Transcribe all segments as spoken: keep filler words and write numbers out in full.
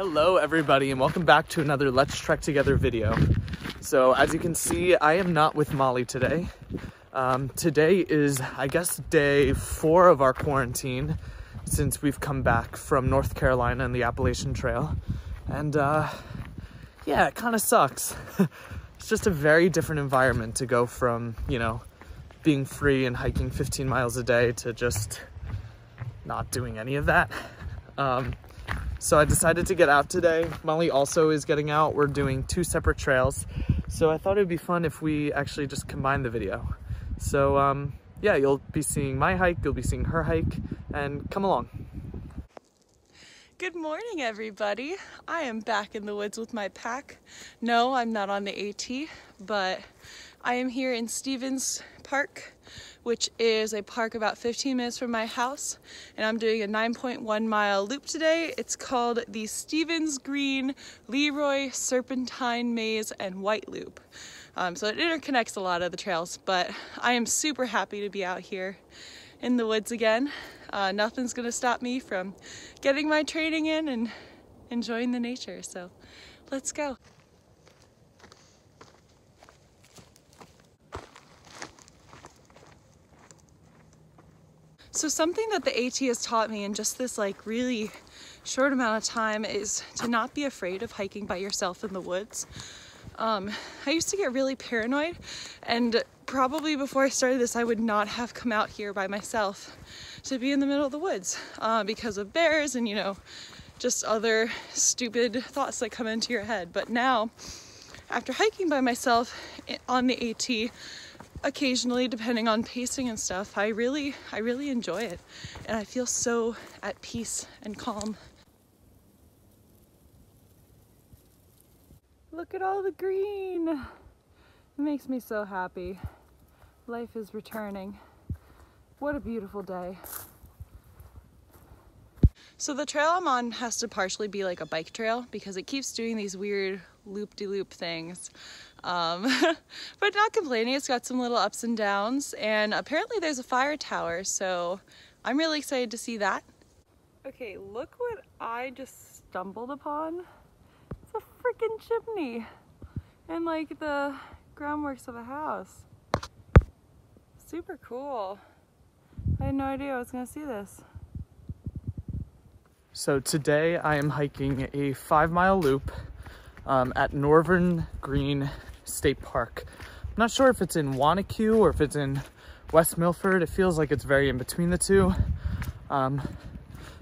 Hello everybody, and welcome back to another Let's Trek Together video. So as you can see, I am not with Molly today. Um, today is, I guess, day four of our quarantine since we've come back from North Carolina and the Appalachian Trail. And uh, yeah, it kind of sucks. It's just a very different environment to go from, you know, being free and hiking fifteen miles a day to just not doing any of that. Um, So I decided to get out today. Molly also is getting out. We're doing two separate trails. So I thought it'd be fun if we actually just combined the video. So um, yeah, you'll be seeing my hike, you'll be seeing her hike, and come along. Good morning, everybody. I am back in the woods with my pack. No, I'm not on the AT, but I am here in Stephens Park, which is a park about fifteen minutes from my house, and I'm doing a nine point one mile loop today. It's called the Stephens Green Leroy Serpentine Maze and White Loop. Um, so it interconnects a lot of the trails, but I am super happy to be out here in the woods again. Uh, nothing's gonna stop me from getting my training in and enjoying the nature, so let's go. So something that the AT has taught me in just this like really short amount of time is to not be afraid of hiking by yourself in the woods. Um, I used to get really paranoid, and probably before I started this, I would not have come out here by myself to be in the middle of the woods uh, because of bears and, you know, just other stupid thoughts that come into your head. But now, after hiking by myself on the AT, occasionally, depending on pacing and stuff, I really, I really enjoy it, and I feel so at peace and calm. Look at all the green. It makes me so happy. Life is returning. What a beautiful day. So the trail I'm on has to partially be like a bike trail because it keeps doing these weird loop-de-loop things. Um, but not complaining, it's got some little ups and downs, and apparently there's a fire tower, so I'm really excited to see that. Okay, look what I just stumbled upon. It's a freaking chimney and like the groundworks of a house. Super cool. I had no idea I was gonna see this. So today I am hiking a five mile loop Um, at Norvin Green State Park. I'm not sure if it's in Wanaque or if it's in West Milford. It feels like it's very in between the two. Um,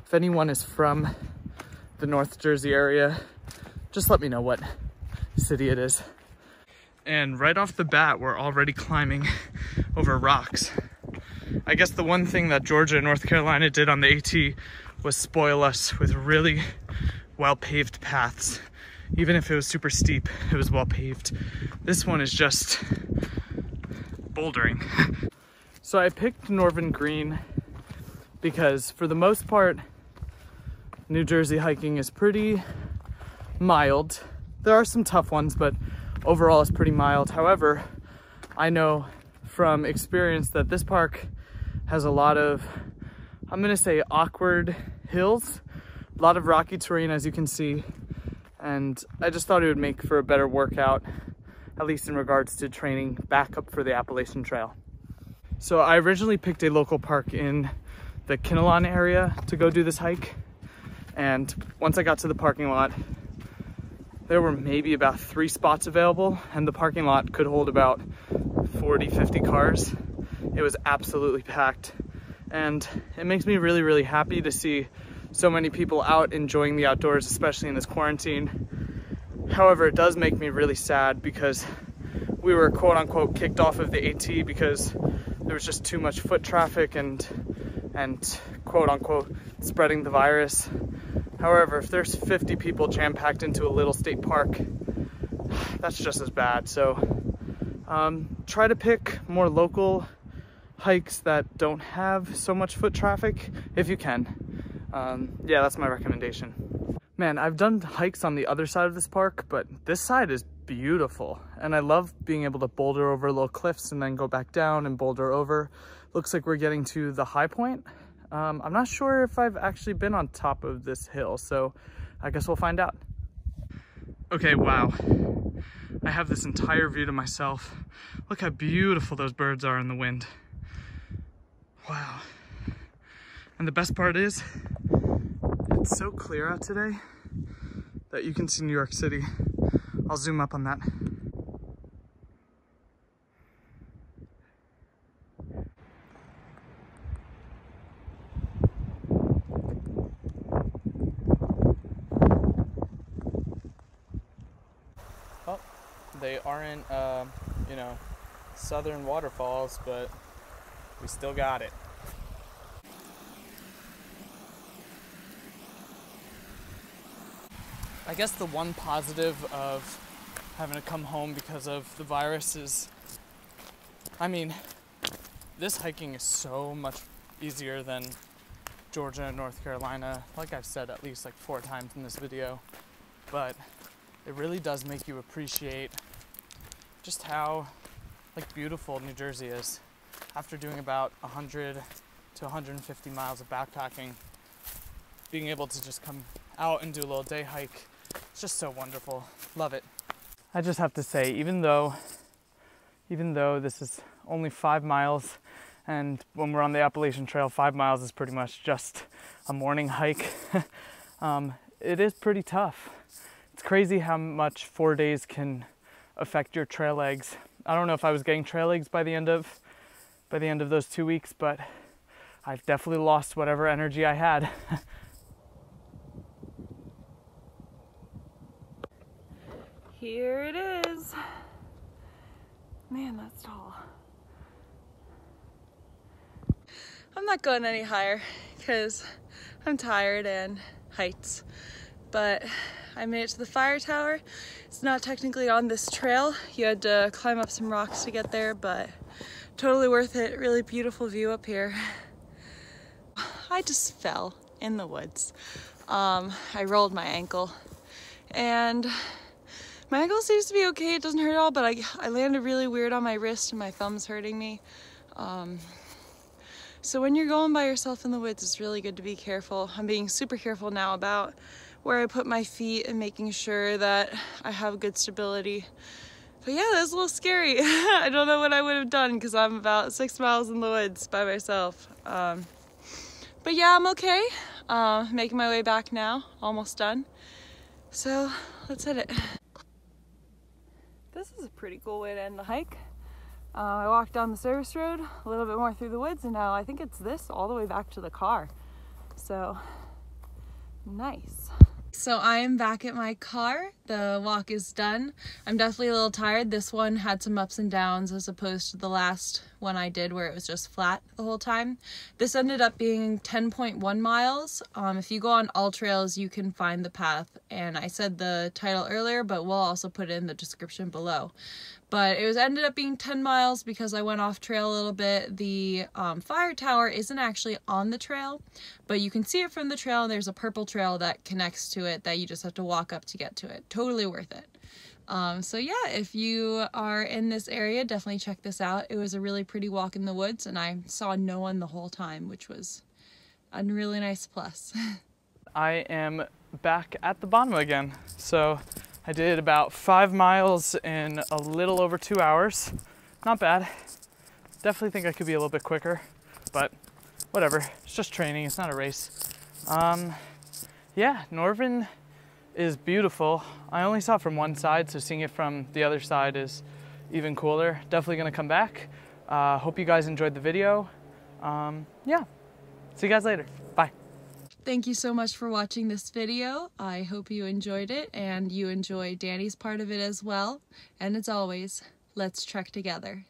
if anyone is from the North Jersey area, just let me know what city it is. And right off the bat, we're already climbing over rocks. I guess the one thing that Georgia and North Carolina did on the AT was spoil us with really well-paved paths. Even if it was super steep, it was well paved. This one is just bouldering. So I picked Norvin Green because for the most part, New Jersey hiking is pretty mild. There are some tough ones, but overall it's pretty mild. However, I know from experience that this park has a lot of, I'm gonna say, awkward hills, a lot of rocky terrain, as you can see. And I just thought it would make for a better workout, at least in regards to training back up for the Appalachian Trail. So I originally picked a local park in the Kinnelon area to go do this hike. And once I got to the parking lot, there were maybe about three spots available, and the parking lot could hold about forty, fifty cars. It was absolutely packed. And it makes me really, really happy to see so many people out enjoying the outdoors, especially in this quarantine. However, it does make me really sad because we were quote unquote kicked off of the AT because there was just too much foot traffic and and quote unquote spreading the virus. However, if there's fifty people jam-packed into a little state park, that's just as bad. So um, try to pick more local hikes that don't have so much foot traffic if you can. Um, yeah, that's my recommendation. Man, I've done hikes on the other side of this park, but this side is beautiful. And I love being able to boulder over little cliffs and then go back down and boulder over. Looks like we're getting to the high point. Um, I'm not sure if I've actually been on top of this hill, so I guess we'll find out. Okay, wow. I have this entire view to myself. Look how beautiful those birds are in the wind. Wow. And the best part is, it's so clear out today that you can see New York City. I'll zoom up on that. Well, they aren't, uh, you know, southern waterfalls, but we still got it. I guess the one positive of having to come home because of the virus is, I mean, this hiking is so much easier than Georgia and North Carolina, like I've said at least like four times in this video, but it really does make you appreciate just how like beautiful New Jersey is. After doing about one hundred to one hundred fifty miles of backpacking, being able to just come out and do a little day hike, it's just so wonderful. Love it. I just have to say, even though even though this is only five miles, and when we're on the Appalachian Trail, five miles is pretty much just a morning hike, um, it is pretty tough. It's crazy how much four days can affect your trail legs. I don't know if I was getting trail legs by the end of by the end of those two weeks, but I've definitely lost whatever energy I had. Here it is. Man, that's tall. I'm not going any higher because I'm tired and heights, but I made it to the fire tower. It's not technically on this trail. You had to climb up some rocks to get there, but totally worth it. Really beautiful view up here. I just fell in the woods. Um, I rolled my ankle, and my ankle seems to be okay, it doesn't hurt at all, but I, I landed really weird on my wrist and my thumb's hurting me. Um, so when you're going by yourself in the woods, it's really good to be careful. I'm being super careful now about where I put my feet and making sure that I have good stability. But yeah, that was a little scary. I don't know what I would have done because I'm about six miles in the woods by myself. Um, but yeah, I'm okay. Uh, making my way back now, almost done. So let's hit it. This is a pretty cool way to end the hike. Uh, I walked down the service road, a little bit more through the woods, and now I think it's this all the way back to the car. So, nice. So I am back at my car. The walk is done. I'm definitely a little tired. This one had some ups and downs as opposed to the last one I did where it was just flat the whole time. This ended up being ten point one miles. Um, if you go on AllTrails, you can find the path. And I said the title earlier, but we'll also put it in the description below. But it was ended up being ten miles because I went off trail a little bit. The um, fire tower isn't actually on the trail, but you can see it from the trail. There's a purple trail that connects to it that you just have to walk up to get to it. Totally worth it. Um, so yeah, if you are in this area, definitely check this out. It was a really pretty walk in the woods, and I saw no one the whole time, which was a really nice plus. I am back at the bottom again. So I did about five miles in a little over two hours. Not bad. Definitely think I could be a little bit quicker, but whatever. It's just training. It's not a race. Um, yeah, Norvin is beautiful. I only saw it from one side, so seeing it from the other side is even cooler. Definitely gonna come back. Uh, hope you guys enjoyed the video. Um, yeah, see you guys later. Thank you so much for watching this video. I hope you enjoyed it and you enjoy Danny's part of it as well. And as always, let's trek together.